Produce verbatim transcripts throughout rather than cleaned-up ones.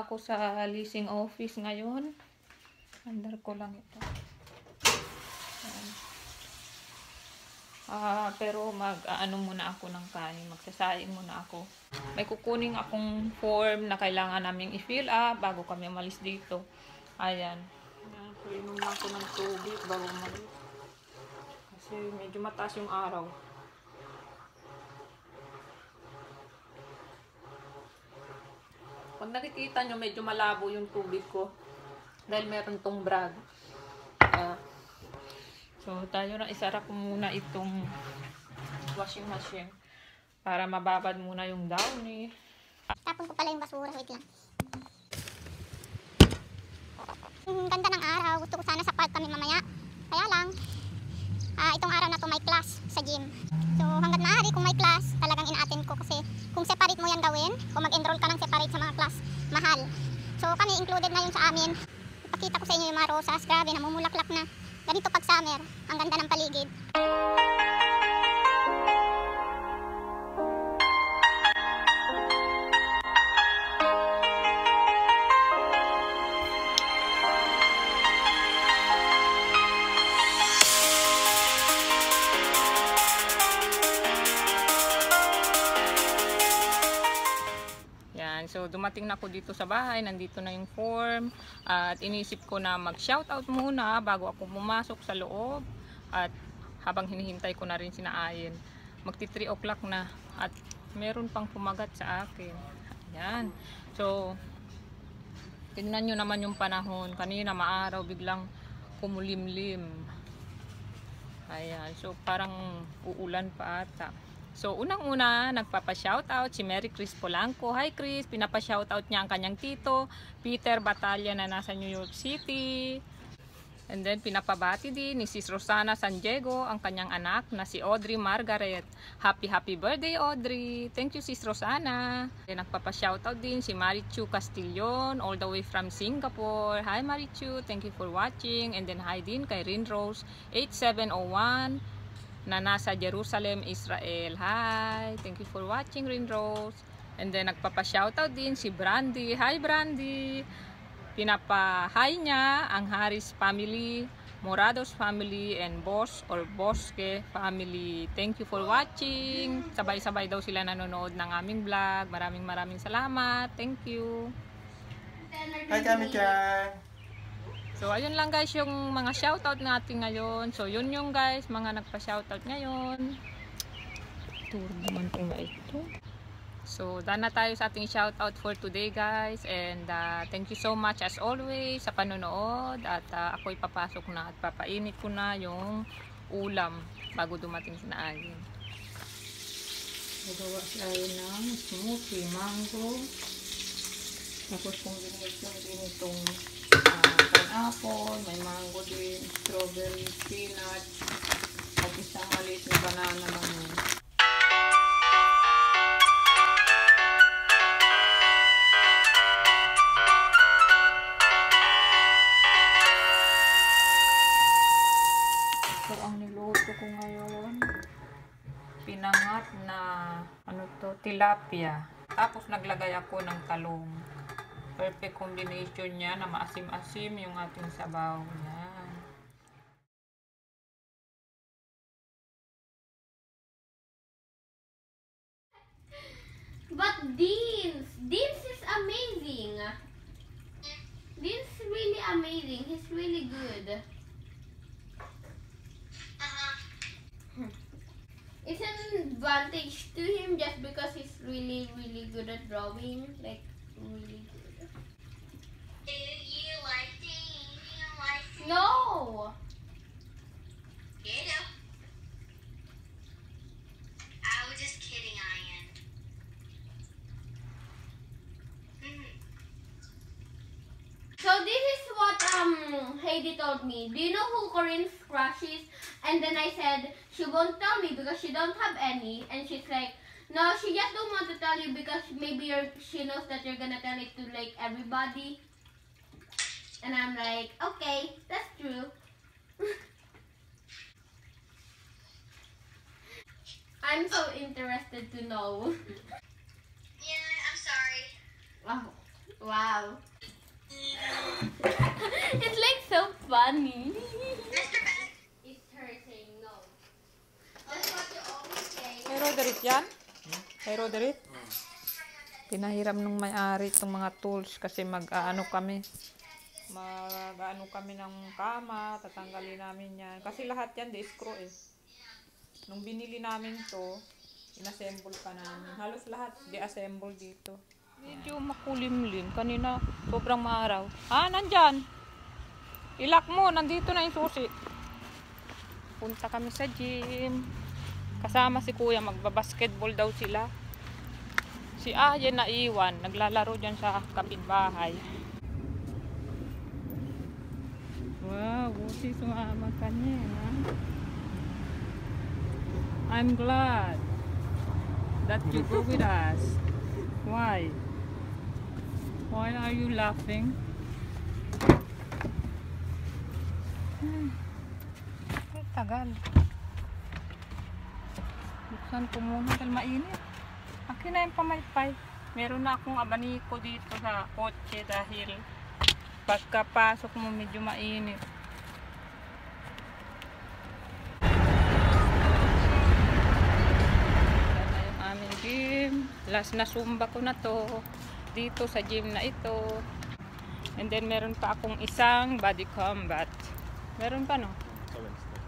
Pupunta ako sa leasing office ngayon. Under ko lang ito. Ah, pero mag-ano muna ako ng kanin. Magsasaing muna ako. May kukuning akong form na kailangan naming i-fill up bago kami umalis dito. Ayan. Inom na ako ng tubig bago umalis. Kasi medyo mataas yung araw. Pag nakikita nyo, medyo malabo yung tubig ko. Dahil meron tong brag. Ah. Uh, So, tayo na isara ko muna itong washing machine para mababad muna yung down eh. Tapon ko pala yung basura. Wait lang. Ang ganda ng araw. Gusto ko sana sa park kami mamaya. Kaya lang, uh, itong araw na to may class sa gym. So, hanggat maaari kung may class, talagang ina-attend ko. Kasi kung separate mo yan gawin, kung mag-enroll ka ng separate sa mga class, mahal. So, kami included na yun sa amin. Ipakita ko sa inyo yung mga rosas. Grabe, namumulaklak na. Ganito pag summer, ang ganda ng paligid. So, dumating na ako dito sa bahay. Nandito na yung form. At inisip ko na mag-shoutout muna bago ako pumasok sa loob. At habang hinihintay ko na rin si Naayen. magti three o'clock na. At meron pang pumagat sa akin. Ayan. So, tingnan nyo naman yung panahon. Kanina maaraw, biglang kumulimlim. Ayan. So, parang uulan pa ata. So, unang-una, nagpapa-shoutout si Mary Chris Polanco. Hi Chris, pinapa-shoutout niya ang kanyang tito, Peter Batalya na nasa New York City. And then, pinapabati din ni Sis Rosana San Diego, ang kanyang anak na si Audrey Margaret. Happy, happy birthday, Audrey! Thank you, Sis Rosana. Then, nagpapa-shoutout din si Marichu Castillon, all the way from Singapore. Hi Marichu, thank you for watching. And then, hi din kay Rinrose eight seven zero one. Na nasa Jerusalem, Israel. Hi! Thank you for watching, Rinrose. And then, nagpapa-shoutout din si Brandy. Hi, Brandy! Pinapa-hi niya ang Harris family, Morados family, and Boss or Bosque family. Thank you for watching. Sabay-sabay daw sila nanonood ng aming vlog. Maraming maraming salamat. Thank you. Hi, Kamika! So, ayun lang guys yung mga shoutout natin ngayon. So, yun yung guys, mga nagpa-shoutout ngayon. Ito naman po na ito. So, daan na tayo sa ating shoutout for today guys. And uh, thank you so much as always sa panonood. At uh, ako'y papasok na at papainit ko na yung ulam bago dumating si Naayen. Magawa tayo ng smoothie mango. Tapos kung ginawag lang din itong apple, may mango din, strawberry, peanut, at isang maliit na banana lang yun. So, ang niluto ko ngayon, pinangat na, ano to, tilapia. Tapos, naglagay ako ng talong. Perfect combination niya na maasim-asim yung ating sabaw niya. But Deans! Deans is amazing! Deans is really amazing. He's really good. It's an advantage to him just because he's really, really good at drawing. Like, really good. No! Get up. I was just kidding, Ian. Mm-hmm. So this is what um Heidi told me. Do you know who Corinne's crush is? And then I said she won't tell me because she don't have any. And she's like, no, she just don't want to tell you because maybe you're, she knows that you're gonna tell it to like everybody. And I'm like, okay, that's true. I'm so interested to know. Yeah, I'm sorry. Wow. Wow. It's like so funny. It's her saying no. That's what you always say. Kay Roderick yan? Hmm? Kay Roderick? Hmm. Pinahiram nung may-ari itong mga tools kasi mag-aano kami. Mag-aano kami ng kama, tatanggalin namin yan. Kasi lahat yan, de-screw eh. Nung binili namin to, inassemble pa namin. Halos lahat de-assemble dito. Medyo makulimlim. Kanina, sobrang maaraw. Ah, nandyan. Ilak mo. Nandito na yung susi. Punta kami sa gym. Kasama si kuya. Magbabasketball daw sila. Si Aye naiwan. Naglalaro dyan sa kapitbahay. Wow, buti sumama ka niya. I'm glad that you go with us. Why? Why are you laughing? Hmm. Ay, tagal. Buksan ko muna dahil mainit. Akin na yung pamaypay. Meron na akong abaniko dito sa kotse dahil pagkapasok mo medyo mainit. Last na Zumba ko na to dito sa gym na ito, and then meron pa akong isang body combat. Meron pa no? Sa Wednesday.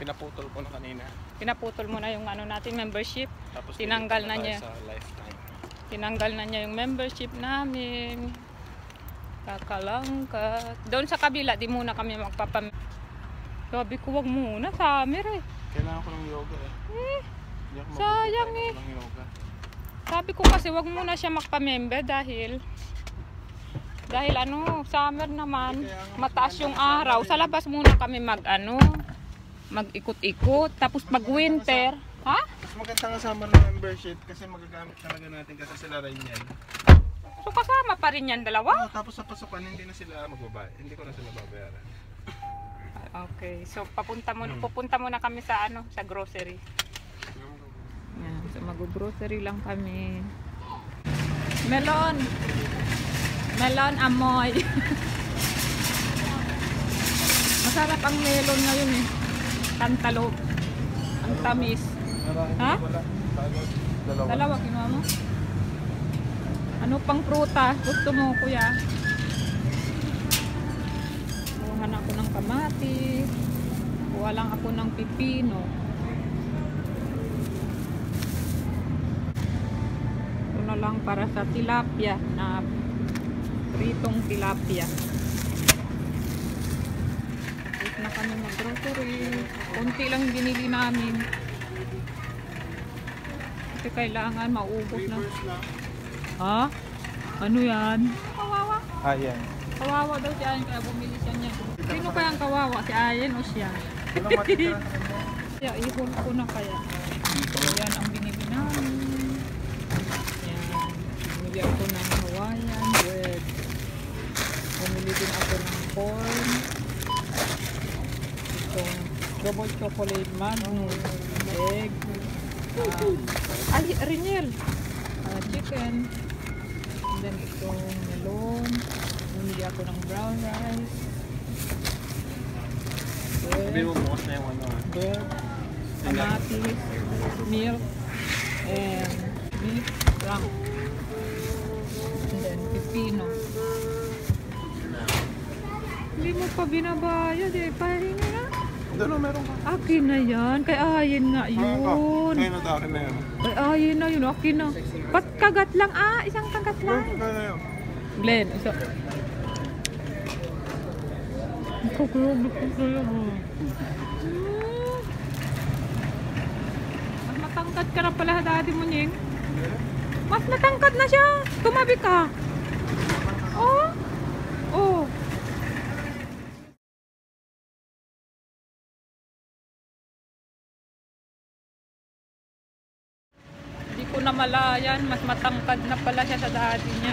Pinaputol ko na kanina. Pinaputol mo na yung ano natin, membership. Tapos tinanggal na, na niya. Sa lifetime. Tinanggal na niya yung membership namin. Kakalangkat. Doon sa kabila, di muna kami magpapam... Sabi ko, wag muna, summer eh. Kailangan ko ng yoga eh. Eh, sayang eh. Sabi ko kasi wag muna siya magpa-member dahil dahil ano, summer naman, mataas yung araw. Sa labas muna kami mag ano, mag-ikot-ikot, tapos mag-winter. Ha? Mas maganda nga summer na membership kasi magagamit talaga natin kasi sila rin yan. So kasama pa rin yan dalawa? Oh, tapos sa pasukan hindi na sila magbabayad. Hindi ko na sila babayaran. Okay, so papunta muna, pupunta muna kami sa ano, sa grocery. Yan, so mag-grocery lang kami. Melon! Melon amoy! Masarap ang melon ngayon eh. Cantaloupe. Ang tamis. Ha? Dalawa kinuha mo? Ano pang prutas? Gusto mo kuya? Kuha ako ng kamatis. Kuha lang ako ng pipino. Lang para sa tilapia na pritong tilapia. Wait na kami mag-grocery. Kunti lang binili namin. Kasi kailangan maubos na. Ha? Ano yan? Kawawa? Ah, yan. Kawawa daw si Ayen kaya bumili siya niya. Sino kayang kawawa? Si Ayen o siya? Kaya ihon ko na kaya. Yan ang binili namin. Bumili ako ng Hawaiian bread. Bumili din ako ng corn. Itong double chocolate mango. Egg. Uh, ay, Riniel! Uh, chicken. And then itong melon. Bumili ako ng brown rice. Bread. Bread. Kamatis. Milk. And beef brown. Pino. Hindi mo pa binabayad eh. Pahingi na. Dalo, meron ka. Akin na yan. Kay Ayen nga yun. Akin na, akin na yan. Kay Ayen na yun. Akin na. Pat kagat lang ah. Isang kagat lang. Glenn, isa. Kakulog ko sa'yo. Mas matangkad ka na pala dati mo, Nying. Mas matangkad na siya. Tumabi ka. Oh. Oh. Hindi ko na malayan, mas matangkad na pala siya sa dati niya.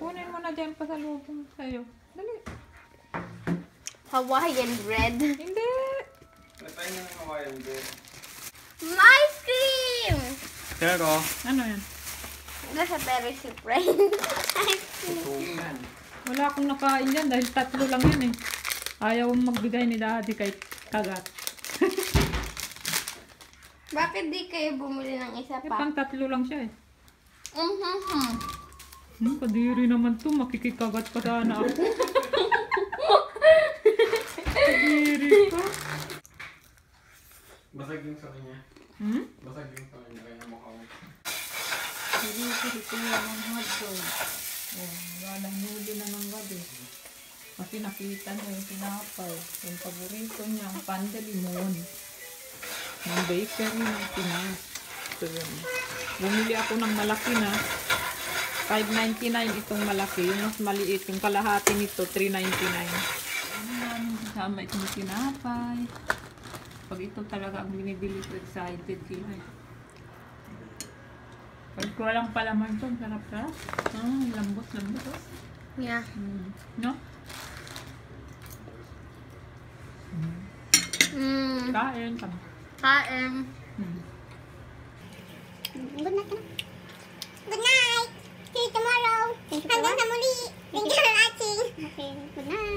Kunin mo na diyan pasalubong sa iyo. Dali. Hawaiian bread. Hindi. Latayin na ng Hawaiian bread. Ice cream. Pero ano 'yan? Nasa very surprise. Wala akong nakain yan dahil tatlo lang yan eh. Ayaw magbigay ni Daddy kay Kagat. Bakit di kayo bumili ng isa pa? Eh, pang tatlo lang siya eh. Mm-hmm. Hmm, kadiri naman to. Makikikagat pa sana ako. Kadiri pa. Basag yung sa kanya. Hmm? Basag yung sa kanya. Kaya mukha mo. Hindi ko dito yan ang hotdog. Oh, walang huli na ng gabi. Kasi nakita niya yung tinapay. Yung paborito niya, ang pandalimon. Yung bakery ng Pinas. So, yun. Bumili ako ng malaki na. five ninety-nine itong malaki. Yung mas maliit. Yung kalahati nito, three ninety-nine. Ayan, kasama itong tinapay. Pag ito talaga ang binibili ko, excited sila. Pag ko lang palaman ito, sarap-sarap. Oh, lambot-lambot. Yeah. Mm. No? Mm. Mm. Kain. Kain. Mm. Good night. Good night. See you tomorrow. Hanggang sa muli. Thank you for watching. Okay. Good night.